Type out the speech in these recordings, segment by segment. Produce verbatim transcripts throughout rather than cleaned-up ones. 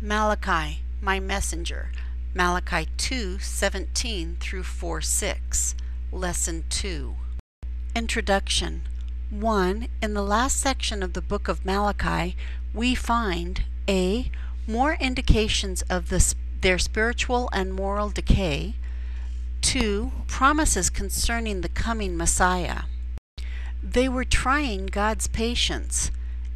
Malachi, my messenger, Malachi two seventeen through four six, Lesson two. Introduction. one. In the last section of the book of Malachi, we find A. More indications of the, their spiritual and moral decay. two. Promises concerning the coming Messiah. They were trying God's patience.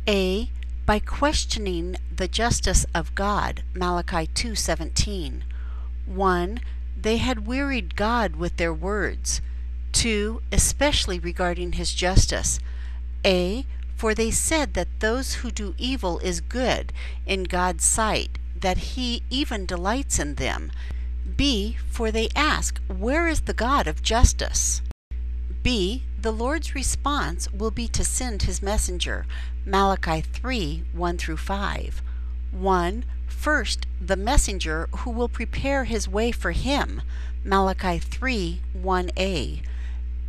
A. By questioning the justice of God, Malachi two seventeen. one. They had wearied God with their words. two. Especially regarding his justice. A. For they said that those who do evil is good in God's sight, that he even delights in them. B. For they ask, where is the God of justice? B. The Lord's response will be to send his messenger, Malachi three one through five. one. First, the messenger who will prepare his way for him, Malachi three one a.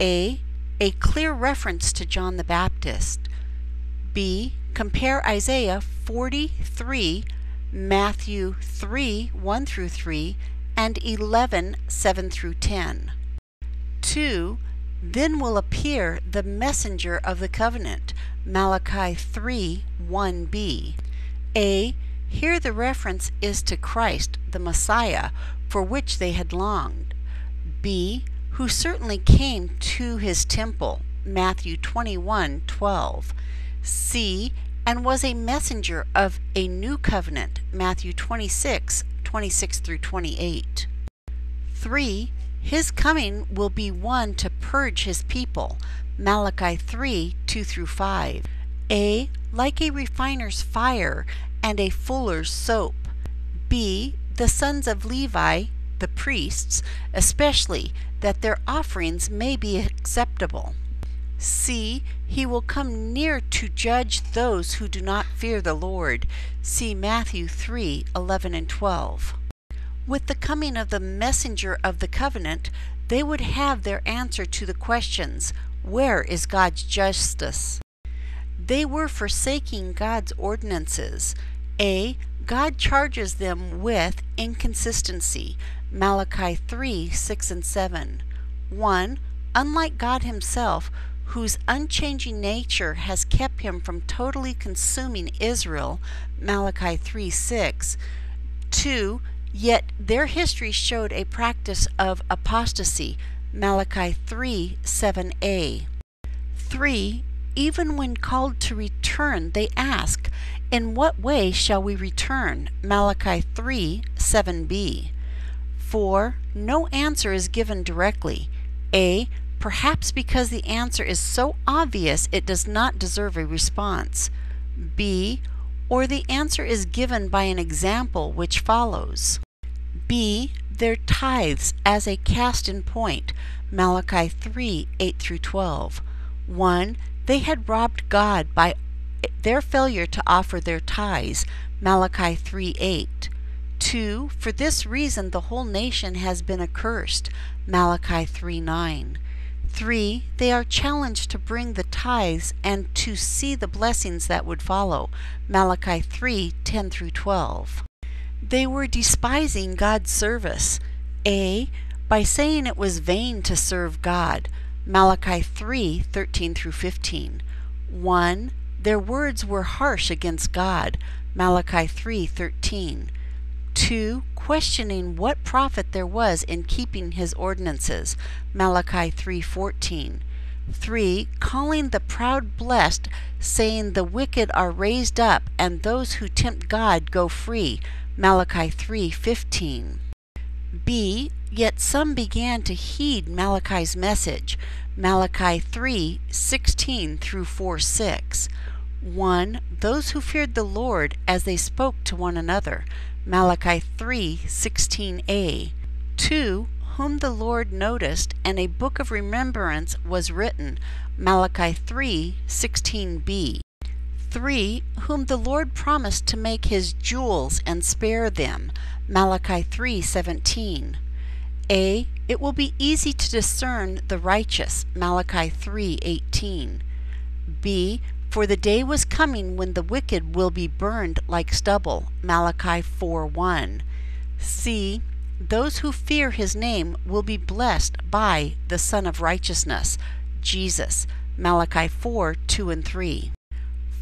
A. A clear reference to John the Baptist. B. Compare Isaiah forty-three, Matthew three one through three, and eleven seven through ten. two. Then will appear the messenger of the covenant, Malachi three one b. A. Here the reference is to Christ, the Messiah, for which they had longed. B. Who certainly came to his temple, Matthew twenty-one twelve. C. And was a messenger of a new covenant, Matthew twenty-six twenty-six through twenty-eight. three. His coming will be one to purge his people, Malachi three two through five. A. Like a refiner's fire and a fuller's soap. B. The sons of Levi, the priests, especially, that their offerings may be acceptable. C. He will come near to judge those who do not fear the Lord. See Matthew three eleven and twelve. With the coming of the messenger of the covenant, they would have their answer to the questions, where is God's justice? They were forsaking God's ordinances. A. God charges them with inconsistency, Malachi three six and seven. one. Unlike God himself, whose unchanging nature has kept him from totally consuming Israel, Malachi three six. two. Yet their history showed a practice of apostasy, Malachi three seven a. three. Even when called to return, they ask, in what way shall we return? Malachi three seven b. four. No answer is given directly. A. Perhaps because the answer is so obvious it does not deserve a response. B. Or the answer is given by an example which follows. B. Their tithes as a cast in point, Malachi three eight through twelve. one. They had robbed God by their failure to offer their tithes, Malachi three eight. two. For this reason the whole nation has been accursed, Malachi three nine. three. They are challenged to bring the tithes and to see the blessings that would follow, Malachi three ten through twelve. They were despising God's service. A. By saying it was vain to serve God, Malachi three thirteen through fifteen. one. Their words were harsh against God, Malachi three thirteen. two. Questioning what profit there was in keeping his ordinances, Malachi three fourteen. three. Calling the proud blessed, saying the wicked are raised up and those who tempt God go free, Malachi three fifteen. B. Yet some began to heed Malachi's message, Malachi three sixteen through four six. one. Those who feared the Lord as they spoke to one another, Malachi three sixteen a. two. Whom the Lord noticed, and a book of remembrance was written, Malachi three sixteen b. three. Whom the Lord promised to make his jewels and spare them, Malachi three seventeen. A. It will be easy to discern the righteous, Malachi three eighteen. B. For the day was coming when the wicked will be burned like stubble. Malachi four one. See, those who fear his name will be blessed by the Son of Righteousness, Jesus. Malachi four two and three.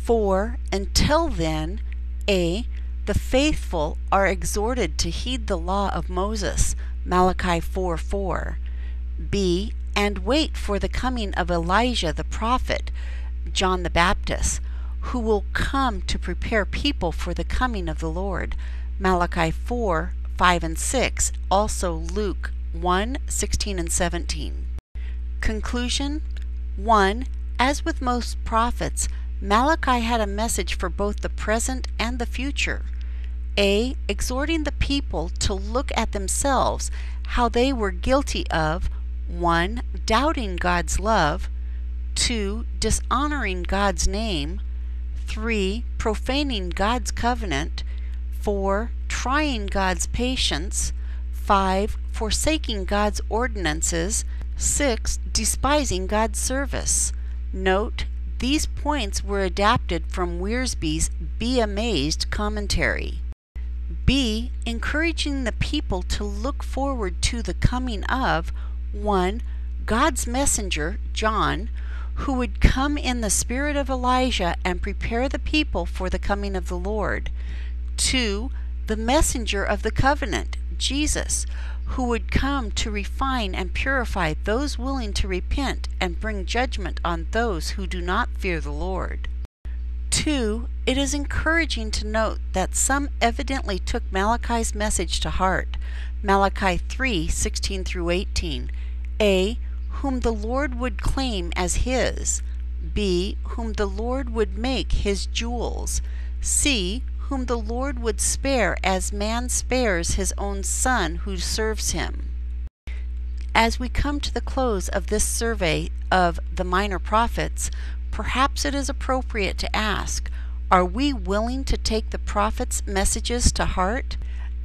For until then, A. The faithful are exhorted to heed the law of Moses. Malachi four four. B. And wait for the coming of Elijah the prophet, John the Baptist, who will come to prepare people for the coming of the Lord. Malachi four five and six, also Luke one sixteen and seventeen. Conclusion. one. As with most prophets, Malachi had a message for both the present and the future. A. Exhorting the people to look at themselves, how they were guilty of one. Doubting God's love. two. Dishonoring God's name. three. Profaning God's covenant. four. Trying God's patience. five. Forsaking God's ordinances. six. Despising God's service. Note, these points were adapted from Wiersbe's Be Amazed commentary. B. Encouraging the people to look forward to the coming of one. God's messenger, John, who would come in the spirit of Elijah and prepare the people for the coming of the Lord. two. The messenger of the covenant, Jesus, who would come to refine and purify those willing to repent and bring judgment on those who do not fear the Lord. two. It is encouraging to note that some evidently took Malachi's message to heart. Malachi three sixteen through eighteen. A. Whom the Lord would claim as his. B. Whom the Lord would make his jewels. C. Whom the Lord would spare as man spares his own son who serves him. As we come to the close of this survey of the Minor Prophets, perhaps it is appropriate to ask, are we willing to take the prophets' messages to heart?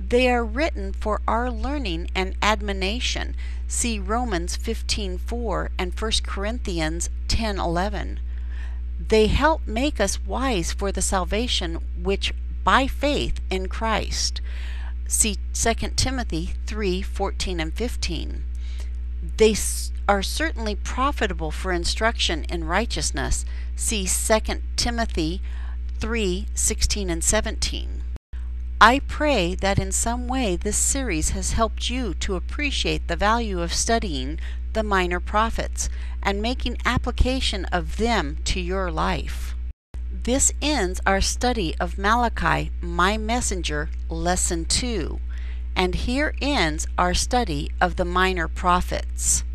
They are written for our learning and admonition. See Romans fifteen four and First Corinthians ten eleven. They help make us wise for the salvation which by faith in Christ. See Second Timothy three fourteen and fifteen. They are certainly profitable for instruction in righteousness. See Second Timothy three sixteen and seventeen. I pray that in some way this series has helped you to appreciate the value of studying the Minor Prophets and making application of them to your life. This ends our study of Malachi, My Messenger, Lesson two, and here ends our study of the Minor Prophets.